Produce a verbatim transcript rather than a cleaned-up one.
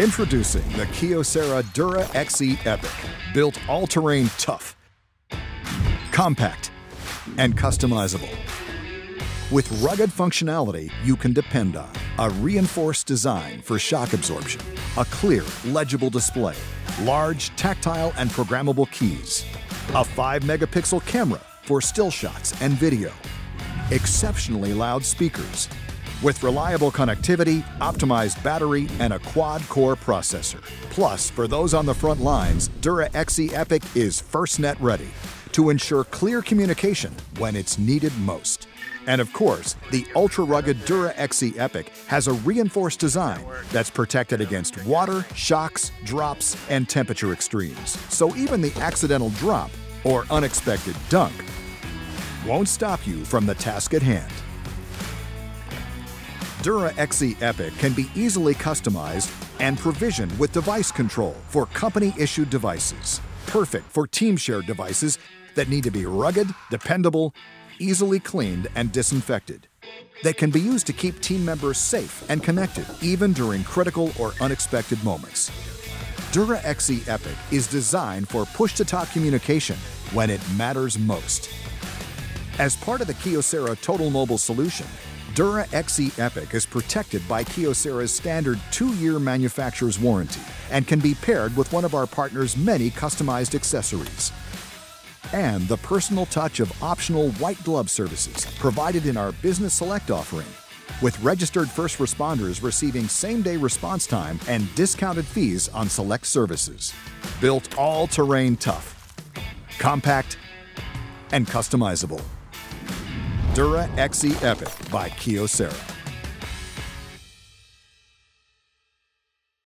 Introducing the Kyocera DuraXE Epic, built all-terrain tough, compact, and customizable. With rugged functionality you can depend on, a reinforced design for shock absorption, a clear, legible display, large, tactile, and programmable keys, a five megapixel camera for still shots and video, exceptionally loud speakers, with reliable connectivity, optimized battery, and a quad-core processor. Plus, for those on the front lines, DuraXE Epic is FirstNet ready to ensure clear communication when it's needed most. And of course, the ultra-rugged DuraXE Epic has a reinforced design that's protected against water, shocks, drops, and temperature extremes. So even the accidental drop or unexpected dunk won't stop you from the task at hand. DuraXE Epic can be easily customized and provisioned with device control for company-issued devices. Perfect for team-shared devices that need to be rugged, dependable, easily cleaned, and disinfected. They can be used to keep team members safe and connected, even during critical or unexpected moments. DuraXE Epic is designed for push-to-talk communication when it matters most. As part of the Kyocera Total Mobile Solution, DuraXE Epic is protected by Kyocera's standard two-year manufacturer's warranty and can be paired with one of our partner's many customized accessories. And the personal touch of optional white glove services provided in our Business Select offering, with registered first responders receiving same-day response time and discounted fees on select services. Built all-terrain tough, compact, and customizable. DuraXE Epic by Kyocera.